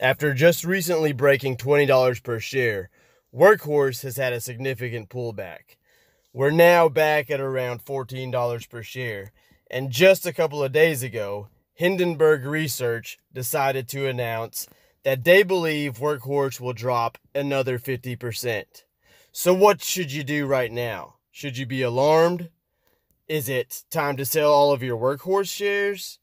After just recently breaking $20 per share, Workhorse has had a significant pullback. We're now back at around $14 per share, and just a couple of days ago, Hindenburg Research decided to announce that they believe Workhorse will drop another 50%. So what should you do right now? Should you be alarmed? Is it time to sell all of your Workhorse shares?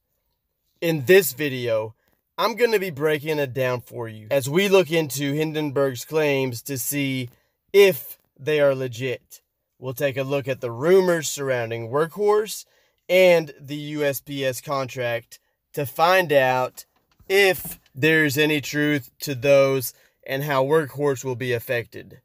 In this video, I'm going to be breaking it down for you as we look into Hindenburg's claims to see if they are legit. We'll take a look at the rumors surrounding Workhorse and the USPS contract to find out if there's any truth to those and how Workhorse will be affected.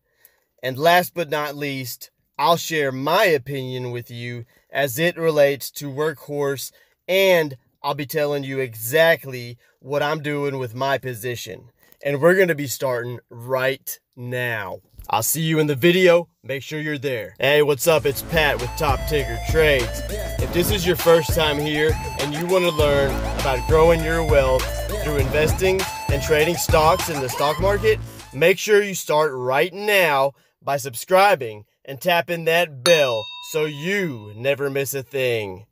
And last but not least, I'll share my opinion with you as it relates to Workhorse, and I'll be telling you exactly what I'm doing with my position. And we're going to be starting right now. I'll see you in the video. Make sure you're there. Hey, what's up? It's Pat with Top Ticker Trades. If this is your first time here and you want to learn about growing your wealth through investing and trading stocks in the stock market, make sure you start right now by subscribing and tapping that bell so you never miss a thing.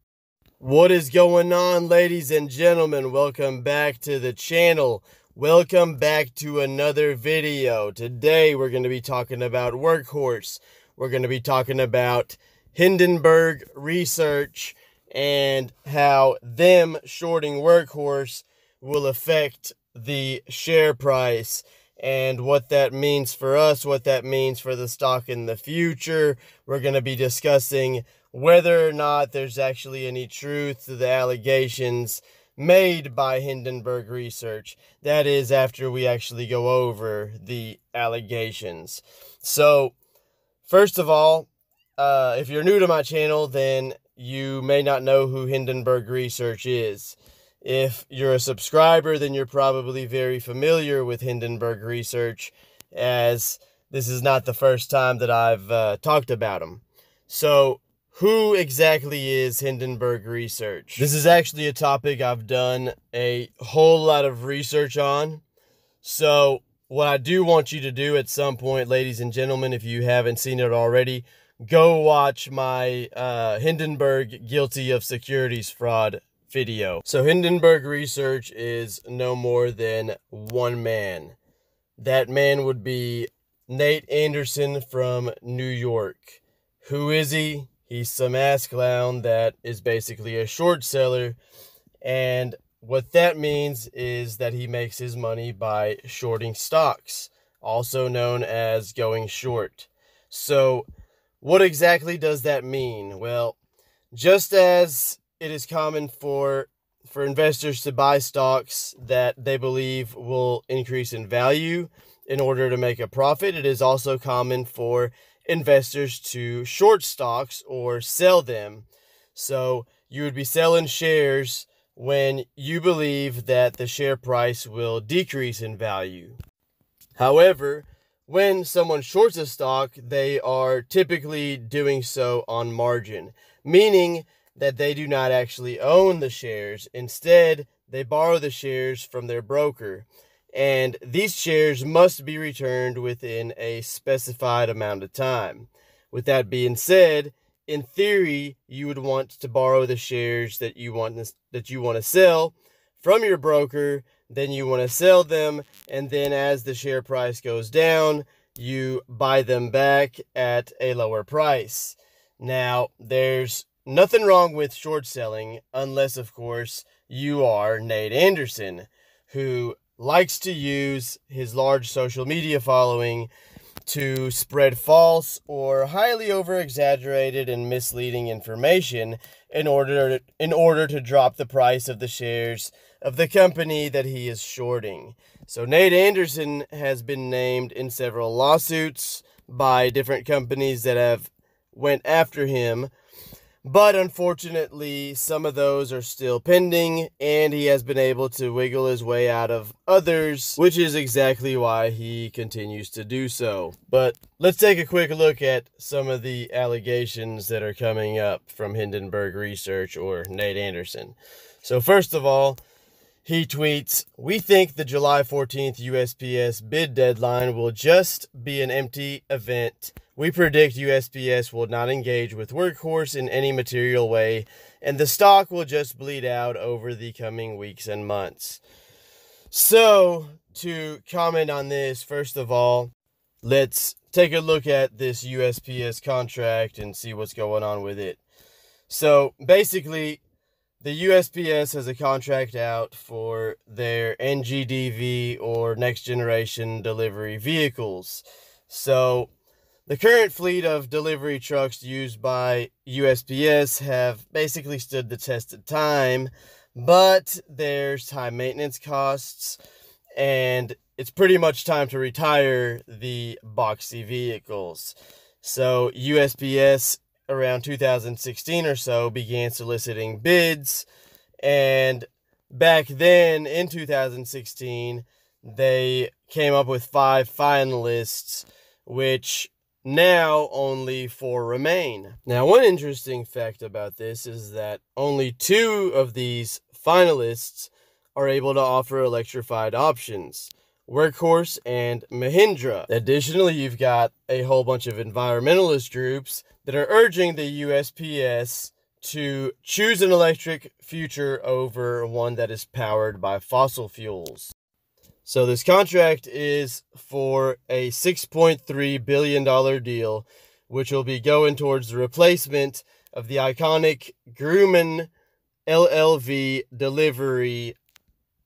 What is going on, ladies and gentlemen? Welcome back to the channel. Welcome back to another video. Today we're going to be talking about Workhorse. We're going to be talking about Hindenburg Research and how them shorting Workhorse will affect the share price and what that means for us, what that means for the stock in the future. We're going to be discussing whether or not there's actually any truth to the allegations made by Hindenburg Research. That is after we actually go over the allegations. So, first of all, if you're new to my channel, then you may not know who Hindenburg Research is. If you're a subscriber, then you're probably very familiar with Hindenburg Research, as this is not the first time that I've talked about them. So, who exactly is Hindenburg Research? This is actually a topic I've done a whole lot of research on. So what I do want you to do at some point, ladies and gentlemen, if you haven't seen it already, go watch my Hindenburg Guilty of Securities Fraud video. So Hindenburg Research is no more than one man. That man would be Nate Anderson from New York. Who is he? He's some ass clown that is basically a short seller, and what that means is that he makes his money by shorting stocks, also known as going short. So what exactly does that mean? Well, just as it is common for investors to buy stocks that they believe will increase in value in order to make a profit, it is also common for investors to short stocks or sell them. So you would be selling shares when you believe that the share price will decrease in value. However, when someone shorts a stock, they are typically doing so on margin, meaning that they do not actually own the shares. Instead, they borrow the shares from their broker, and these shares must be returned within a specified amount of time. With that being said, in theory, you would want to borrow the shares that you want to sell from your broker, then you want to sell them, and then as the share price goes down, you buy them back at a lower price. Now, there's nothing wrong with short selling, unless, of course, you are Nate Anderson, who likes to use his large social media following to spread false or highly over-exaggerated and misleading information in order to drop the price of the shares of the company that he is shorting. So Nate Anderson has been named in several lawsuits by different companies that have went after him, but unfortunately, some of those are still pending, and he has been able to wiggle his way out of others, which is exactly why he continues to do so. But let's take a quick look at some of the allegations that are coming up from Hindenburg Research or Nate Anderson. So first of all, He tweets, "We think the July 14th USPS bid deadline will just be an empty event. We predict USPS will not engage with Workhorse in any material way, and the stock will just bleed out over the coming weeks and months." So, to comment on this, first of all, let's take a look at this USPS contract and see what's going on with it. So, basically, the USPS has a contract out for their NGDV, or Next Generation Delivery Vehicles. So the current fleet of delivery trucks used by USPS have basically stood the test of time, but there's high maintenance costs, and it's pretty much time to retire the boxy vehicles. So USPS, around 2016 or so, began soliciting bids, and back then in 2016 they came up with 5 finalists, which now only 4 remain. Now, one interesting fact about this is that only 2 of these finalists are able to offer electrified options: Workhorse and Mahindra. Additionally, you've got a whole bunch of environmentalist groups that are urging the USPS to choose an electric future over one that is powered by fossil fuels. So this contract is for a $6.3 billion deal, which will be going towards the replacement of the iconic Grumman LLV delivery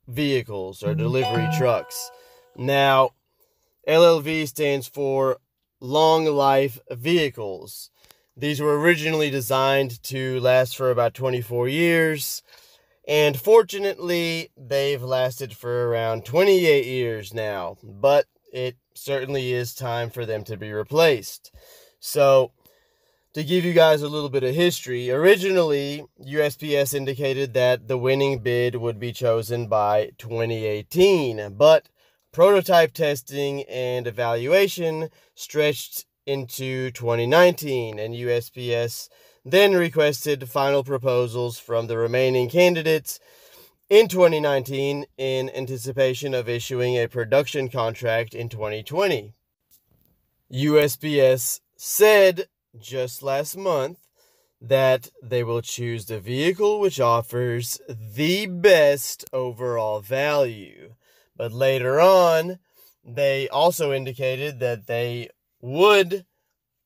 vehicles, or delivery trucks. Now, LLV stands for long life vehicles. These were originally designed to last for about 24 years, and fortunately they've lasted for around 28 years now, but it certainly is time for them to be replaced. So, to give you guys a little bit of history, originally USPS indicated that the winning bid would be chosen by 2018, but prototype testing and evaluation stretched into 2019, and USPS then requested final proposals from the remaining candidates in 2019 in anticipation of issuing a production contract in 2020. USPS said just last month that they will choose the vehicle which offers the best overall value, but later on they also indicated that they would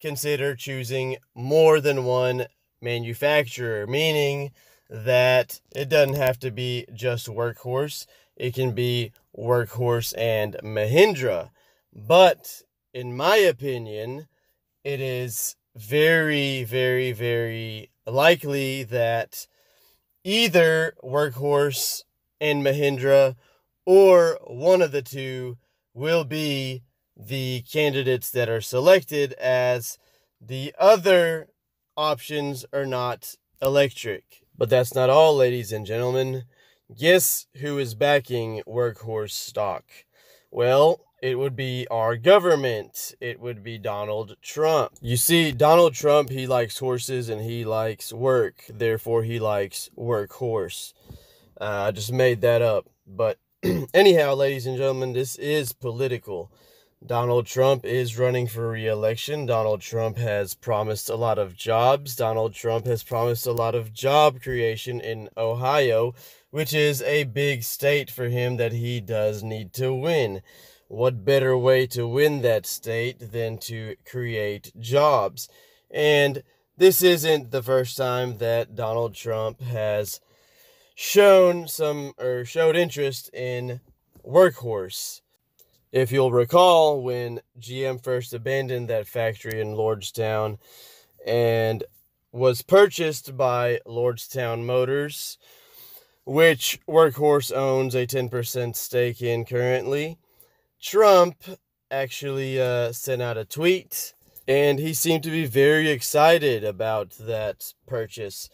consider choosing more than one manufacturer, meaning that it doesn't have to be just Workhorse. It can be Workhorse and Mahindra. But in my opinion, it is very, very, very likely that either Workhorse and Mahindra, or one of the two, will be the candidates that are selected, as the other options are not electric. But that's not all, ladies and gentlemen. Guess who is backing Workhorse stock? Well, it would be our government. It would be Donald Trump. You see, Donald Trump, he likes horses and he likes work. Therefore, he likes Workhorse. I just made that up. But anyhow, ladies and gentlemen, this is political. Donald Trump is running for re-election. Donald Trump has promised a lot of jobs. Donald Trump has promised a lot of job creation in Ohio, which is a big state for him that he does need to win. What better way to win that state than to create jobs? And this isn't the first time that Donald Trump has showed interest in Workhorse. If you'll recall, when GM first abandoned that factory in Lordstown and was purchased by Lordstown Motors, which Workhorse owns a 10% stake in currently, Trump actually sent out a tweet, and he seemed to be very excited about that purchase.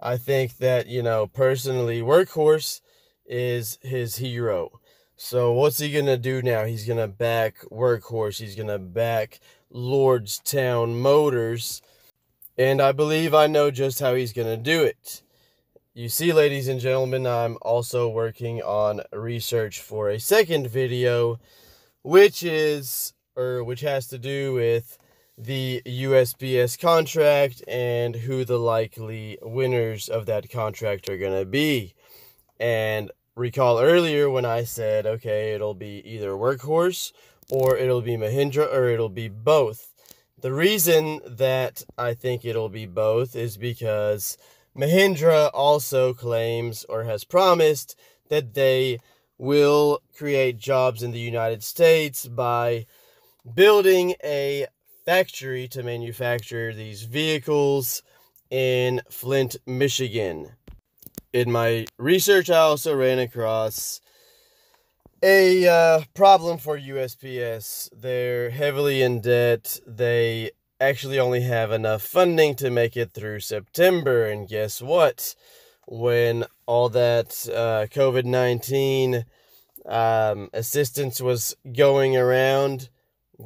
I think that, you know, personally, Workhorse is his hero. So what's he going to do now? He's going to back Workhorse. He's going to back Lordstown Motors. And I believe I know just how he's going to do it. You see, ladies and gentlemen, I'm also working on research for a second video, which has to do with the USPS contract and who the likely winners of that contract are going to be. And recall earlier when I said, okay, it'll be either Workhorse or it'll be Mahindra or it'll be both. The reason that I think it'll be both is because Mahindra also claims or has promised that they will create jobs in the United States by building a factory to manufacture these vehicles in Flint, Michigan. In my research, I also ran across a problem for USPS. They're heavily in debt. They actually only have enough funding to make it through September. And guess what? When all that COVID-19 assistance was going around,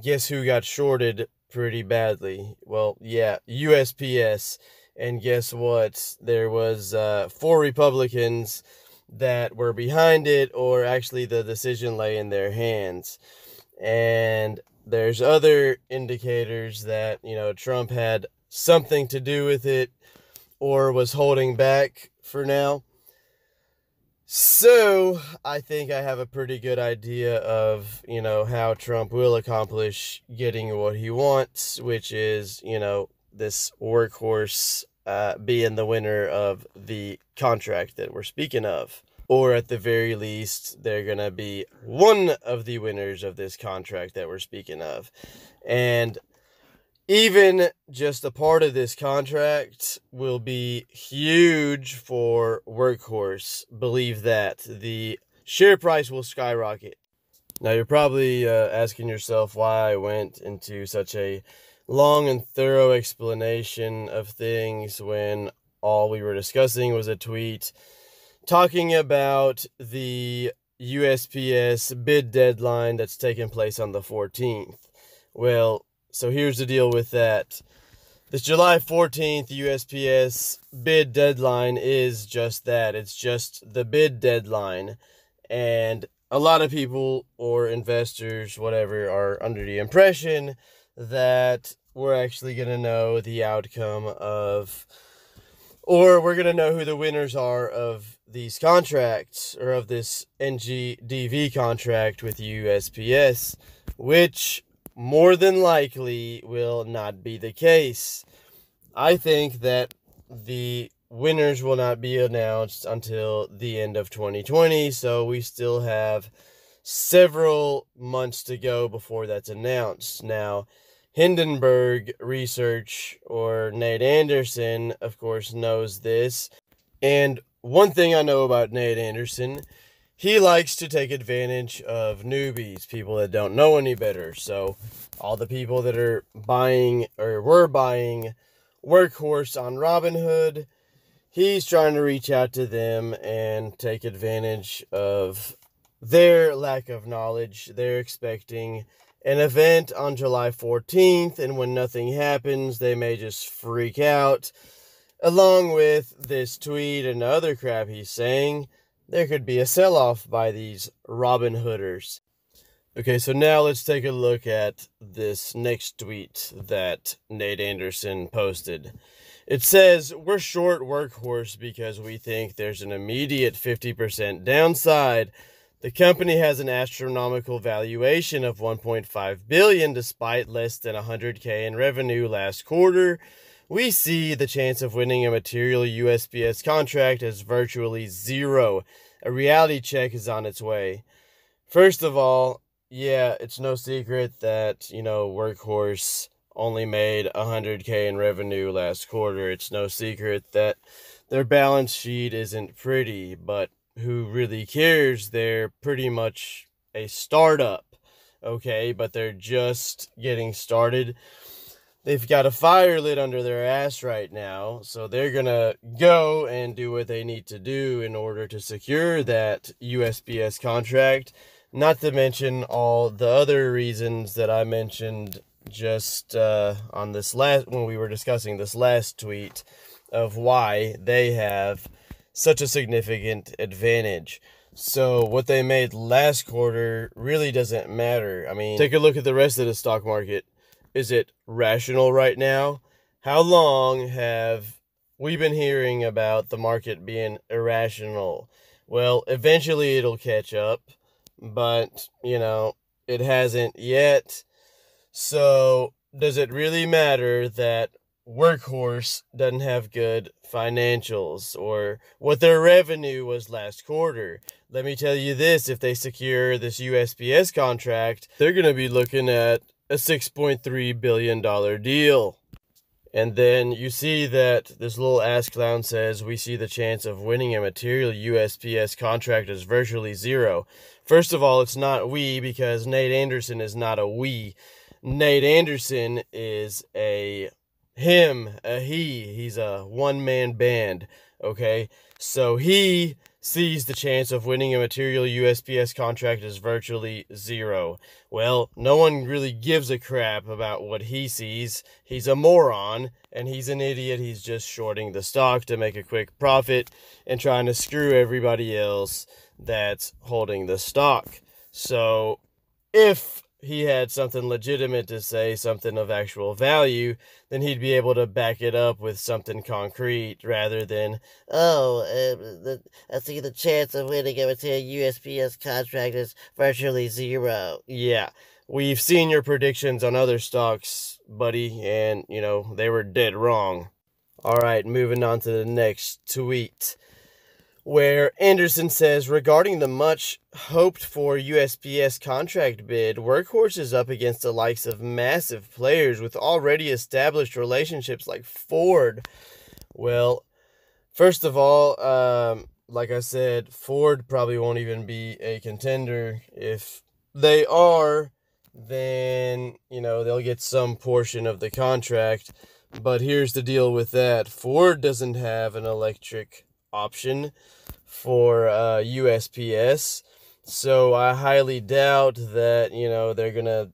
guess who got shorted pretty badly? Well, yeah, USPS. And guess what? There was 4 Republicans that were behind it, or actually the decision lay in their hands. And there's other indicators that, you know, Trump had something to do with it or was holding back for now. So I think I have a pretty good idea of, you know, how Trump will accomplish getting what he wants, which is, you know, this Workhorse being the winner of the contract that we're speaking of. Or at the very least, they're going to be one of the winners of this contract that we're speaking of. And even just a part of this contract will be huge for Workhorse. Believe that. The share price will skyrocket. Now, you're probably asking yourself why I went into such a long and thorough explanation of things when all we were discussing was a tweet talking about the USPS bid deadline that's taking place on the 14th. Well, so here's the deal with that. This July 14th USPS bid deadline is just that. It's just the bid deadline. And a lot of people or investors, whatever, are under the impression that we're actually going to know the outcome of, or we're going to know who the winners are of these contracts, or of this NGDV contract with USPS, which more than likely will not be the case. I think that the winners will not be announced until the end of 2020, so we still have several months to go before that's announced. Now, Hindenburg Research, or Nate Anderson, of course, knows this. And one thing I know about Nate Anderson, he likes to take advantage of newbies, people that don't know any better. So all the people that are buying, or were buying, Workhorse on Robinhood, he's trying to reach out to them and take advantage of their lack of knowledge. They're expecting an event on July 14th, and when nothing happens, they may just freak out. Along with this tweet and other crap he's saying, there could be a sell-off by these Robin Hooders. Okay, so now let's take a look at this next tweet that Nate Anderson posted. It says, "We're short Workhorse because we think there's an immediate 50% downside. The company has an astronomical valuation of $1.5 billion despite less than $100K in revenue last quarter. We see the chance of winning a material USPS contract as virtually zero. A reality check is on its way." First of all, yeah, it's no secret that, you know, Workhorse only made $100K in revenue last quarter. It's no secret that their balance sheet isn't pretty, but who really cares? They're pretty much a startup, okay? But they're just getting started. They've got a fire lit under their ass right now, so they're gonna go and do what they need to do in order to secure that USPS contract, not to mention all the other reasons that I mentioned just on this last, when we were discussing this last tweet, of why they have such a significant advantage. So what they made last quarter really doesn't matter. I mean, take a look at the rest of the stock market. Is it rational right now? How long have we been hearing about the market being irrational? Well, eventually it'll catch up, but, you know, it hasn't yet. So does it really matter that Workhorse doesn't have good financials or what their revenue was last quarter? Let me tell you this, if they secure this USPS contract, they're going to be looking at a $6.3 billion deal. And then you see that this little ass clown says, we see the chance of winning a material USPS contract is virtually zero. First of all, it's not we, because Nate Anderson is not a we. Nate Anderson is a him, a he. He's a one-man band, okay? So he sees the chance of winning a material USPS contract is virtually zero. Well, no one really gives a crap about what he sees. He's a moron, and he's an idiot. He's just shorting the stock to make a quick profit and trying to screw everybody else that's holding the stock. So if he had something legitimate to say, something of actual value, then he'd be able to back it up with something concrete rather than, oh, I see the chance of winning a material USPS contract is virtually zero. Yeah, we've seen your predictions on other stocks, buddy, and, you know, they were dead wrong. All right, moving on to the next tweet, where Anderson says, regarding the much-hoped-for USPS contract bid, Workhorse is up against the likes of massive players with already established relationships like Ford. Well, first of all, like I said, Ford probably won't even be a contender. If they are, then, you know, they'll get some portion of the contract. But here's the deal with that. Ford doesn't have an electric option for USPS, so I highly doubt that, you know, they're gonna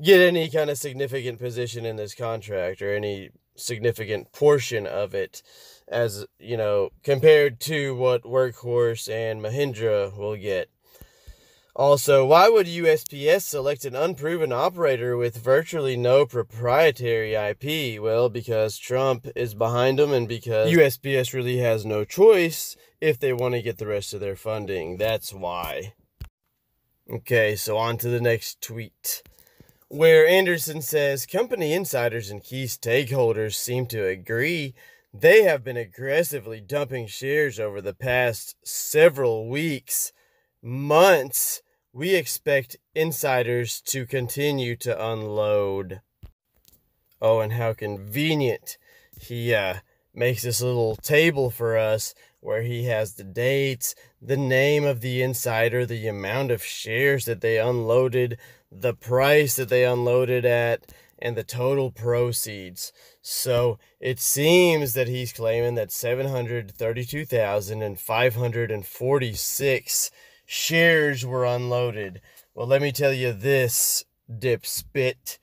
get any kind of significant position in this contract or any significant portion of it, as you know, compared to what Workhorse and Mahindra will get. Also, why would USPS select an unproven operator with virtually no proprietary IP? Well, because Trump is behind them and because USPS really has no choice if they want to get the rest of their funding. That's why. Okay, so on to the next tweet, where Anderson says, company insiders and key stakeholders seem to agree. They have been aggressively dumping shares over the past several weeks. Months. We expect insiders to continue to unload. Oh, and how convenient. He makes this little table for us where he has the dates, the name of the insider, the amount of shares that they unloaded, the price that they unloaded at, and the total proceeds. So it seems that he's claiming that 732,546 shares were unloaded. Well, let me tell you this, dipspit.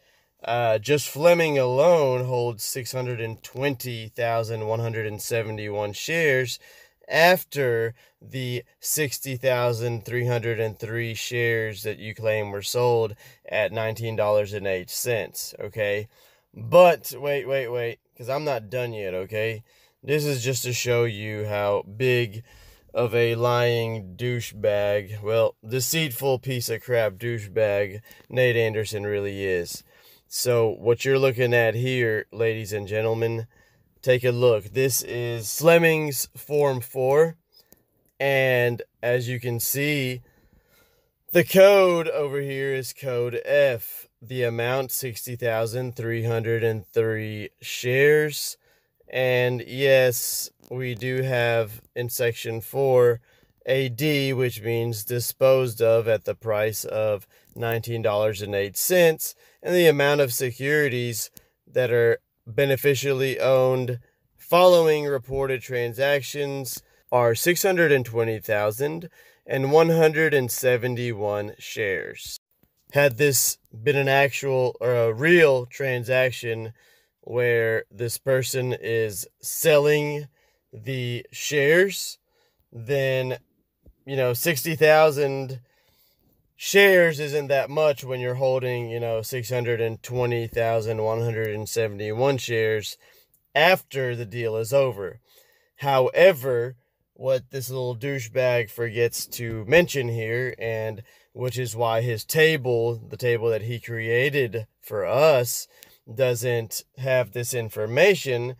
Just Fleming alone holds 620,171 shares after the 60,303 shares that you claim were sold at $19.08, okay? But, wait, because I'm not done yet, okay? This is just to show you how big of a lying douchebag, well, deceitful piece of crap douchebag Nate Anderson really is. So what you're looking at here, ladies and gentlemen, take a look. This is Fleming's Form 4. And as you can see, the code over here is code F. The amount, 60,303 shares. And yes, we do have in section 4 AD, which means disposed of at the price of $19.08, and the amount of securities that are beneficially owned following reported transactions are 620,171 shares. Had this been an actual or a real transaction where this person is selling the shares, then, you know, 60,000 shares isn't that much when you're holding, you know, 620,171 shares after the deal is over. However, what this little douchebag forgets to mention here, and which is why his table, the table that he created for us, doesn't have this information,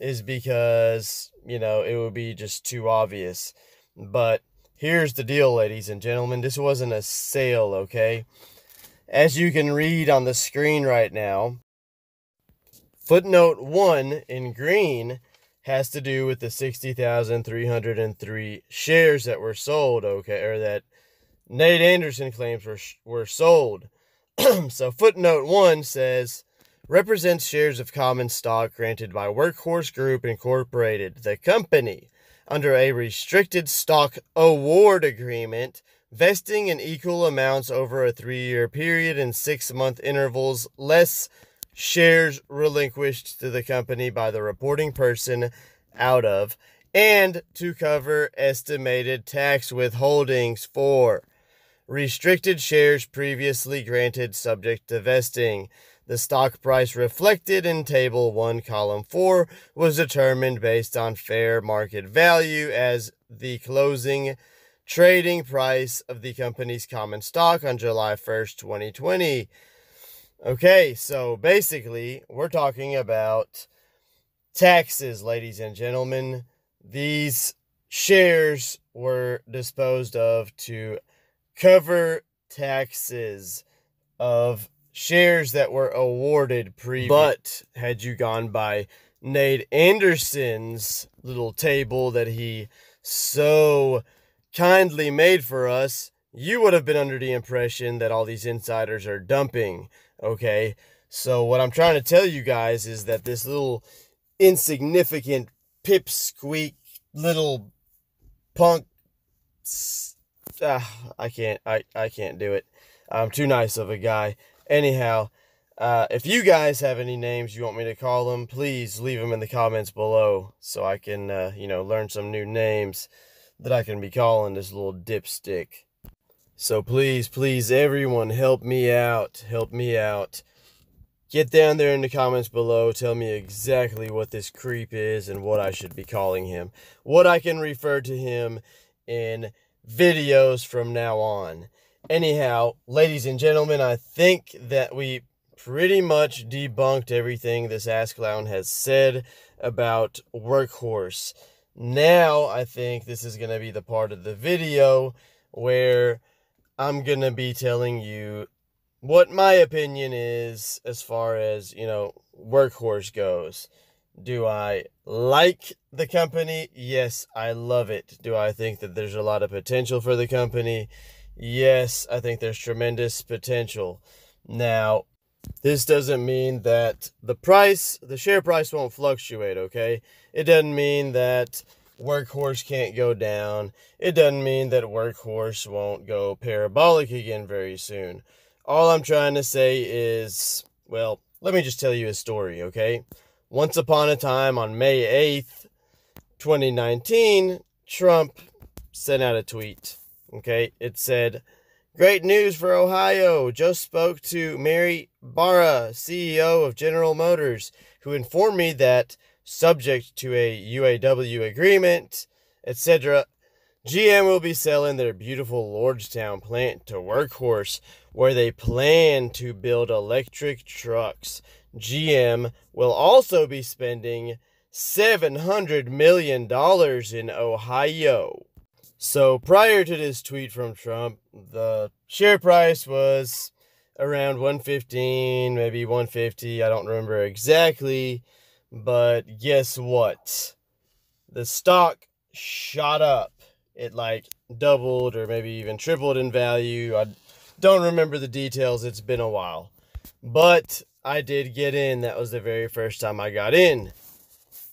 is because, you know, it would be just too obvious. But here's the deal, ladies and gentlemen. This wasn't a sale, okay? As you can read on the screen right now, footnote 1 in green has to do with the 60,303 shares that were sold, okay, or that Nate Anderson claims were sold. So footnote 1 says, represents shares of common stock granted by Workhorse Group Incorporated, the company, under a restricted stock award agreement, vesting in equal amounts over a 3-year period and 6-month intervals, less shares relinquished to the company by the reporting person out of, and to cover estimated tax withholdings for restricted shares previously granted subject to vesting. The stock price reflected in Table 1, Column 4, was determined based on fair market value as the closing trading price of the company's common stock on July 1st, 2020. Okay, so basically, we're talking about taxes, ladies and gentlemen. These shares were disposed of to cover taxes of shares that were awarded previously. But had you gone by Nate Anderson's little table that he so kindly made for us, you would have been under the impression that all these insiders are dumping. Okay, so what I'm trying to tell you guys is that this little insignificant pipsqueak little punk, I can't do it. I'm too nice of a guy. Anyhow, if you guys have any names you want me to call them, please leave them in the comments below so I can, you know, learn some new names that I can be calling this little dipstick. So please, please, everyone, help me out. Help me out. Get down there in the comments below. Tell me exactly what this creep is and what I should be calling him. What I can refer to him in videos from now on. Anyhow, ladies and gentlemen, I think that we pretty much debunked everything this ass clown has said about Workhorse. Now, I think this is going to be the part of the video where I'm going to be telling you what my opinion is as far as, you know, Workhorse goes. Do I like the company? Yes, I love it. Do I think that there's a lot of potential for the company? Yes, I think there's tremendous potential. Now, this doesn't mean that the price, the share price won't fluctuate, okay? It doesn't mean that Workhorse can't go down. It doesn't mean that Workhorse won't go parabolic again very soon. All I'm trying to say is, well, let me just tell you a story, okay? Once upon a time, on May 8th, 2019, Trump sent out a tweet, okay? It said, great news for Ohio. Just spoke to Mary Barra, CEO of General Motors, who informed me that, subject to a UAW agreement, etc., GM will be selling their beautiful Lordstown plant to Workhorse, where they plan to build electric trucks. GM will also be spending $700 million in Ohio. So prior to this tweet from Trump, the share price was around 115, maybe 150. I don't remember exactly. But guess what? The stock shot up. It like doubled or maybe even tripled in value. I don't remember the details. It's been a while. But I did get in. That was the very first time I got in.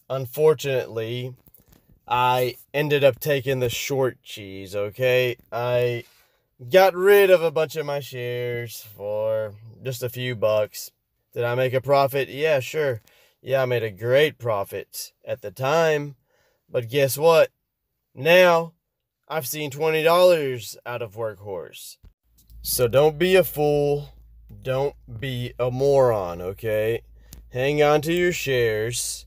Unfortunately, I ended up taking the short cheese, okay? I got rid of a bunch of my shares for just a few bucks. Did I make a profit? Yeah, sure. Yeah, I made a great profit at the time, but guess what? Now, I've seen $20 out of Workhorse. So don't be a fool. Don't be a moron, okay? Hang on to your shares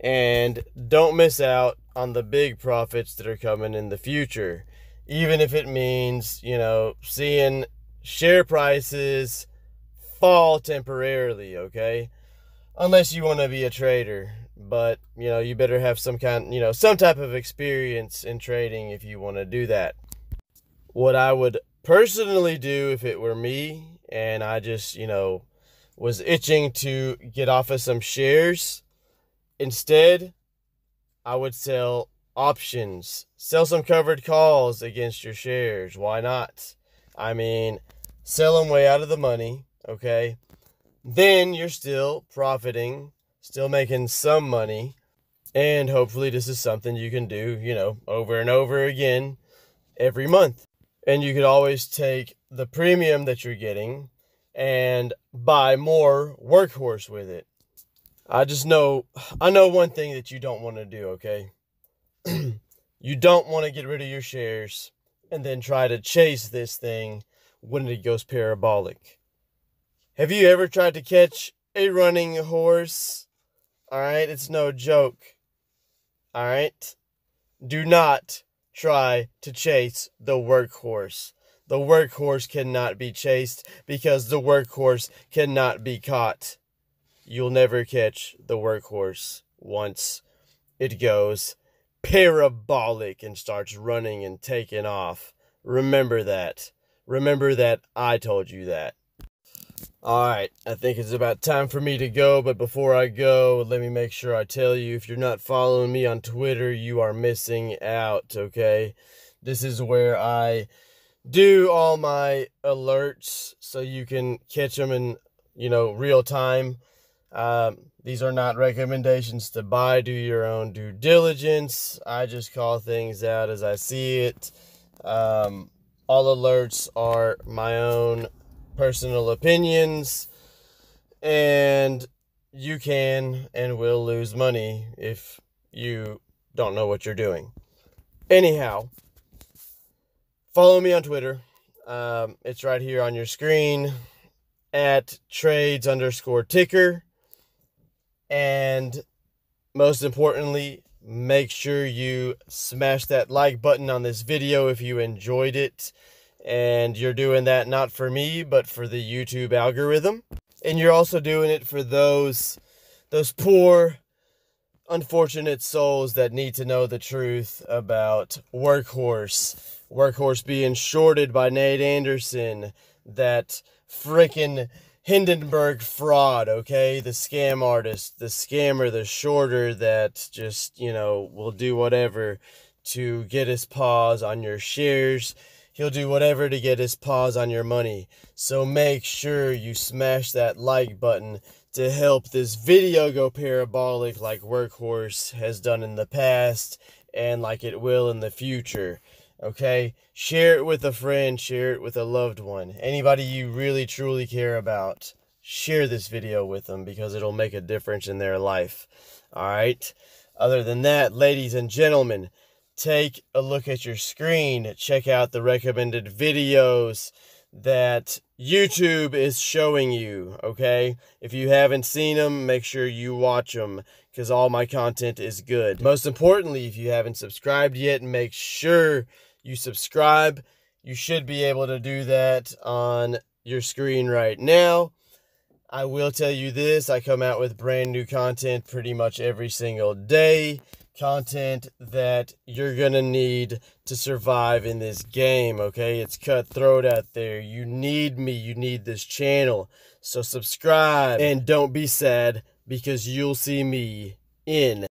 and don't miss out on the big profits that are coming in the future. Even if it means, you know, seeing share prices fall temporarily, okay? Unless you want to be a trader, but, you know, you better have some kind, you know, some type of experience in trading if you want to do that. What I would personally do if it were me, and I just, you know, was itching to get off of some shares, instead, I would sell options. Sell some covered calls against your shares. Why not? I mean, sell them way out of the money, okay? Then you're still profiting, still making some money, and hopefully this is something you can do, you know, over and over again every month. And you could always take the premium that you're getting and buy more Workhorse with it. I know one thing that you don't want to do, okay? You don't want to get rid of your shares and then try to chase this thing when it goes parabolic. Have you ever tried to catch a running horse? All right, it's no joke. All right? Do not try to chase the Workhorse. The Workhorse cannot be chased because the Workhorse cannot be caught. You'll never catch the Workhorse once it goes parabolic and starts running and taking off. Remember that. Remember that I told you that. Alright, I think it's about time for me to go, but before I go, let me make sure I tell you, if you're not following me on Twitter, you are missing out, okay? This is where I do all my alerts so you can catch them in, you know, real time. These are not recommendations to buy. Do your own due diligence. I just call things out as I see it. All alerts are my own personal opinions, and you can and will lose money if you don't know what you're doing. Anyhow, follow me on Twitter. It's right here on your screen at trades_ticker. And most importantly, make sure you smash that like button on this video if you enjoyed it. And you're doing that not for me, but for the YouTube algorithm. And you're also doing it for those poor, unfortunate souls that need to know the truth about Workhorse. Workhorse being shorted by Nate Anderson, that frickin' Hindenburg fraud, okay? The scam artist, the scammer, the shorter that just, you know, will do whatever to get his paws on your shares. He'll do whatever to get his paws on your money. So make sure you smash that like button to help this video go parabolic like Workhorse has done in the past and like it will in the future. Okay, share it with a friend, share it with a loved one, anybody you really truly care about. Share this video with them because it'll make a difference in their life. All right, other than that, ladies and gentlemen, take a look at your screen, check out the recommended videos that YouTube is showing you, okay? If you haven't seen them, make sure you watch them, because all my content is good. Most importantly, if you haven't subscribed yet, make sure you subscribe. You should be able to do that on your screen right now. I will tell you this, I come out with brand new content pretty much every single day. Content that you're gonna need to survive in this game, okay? It's cutthroat out there. You need me, you need this channel. So subscribe and don't be sad because you'll see me in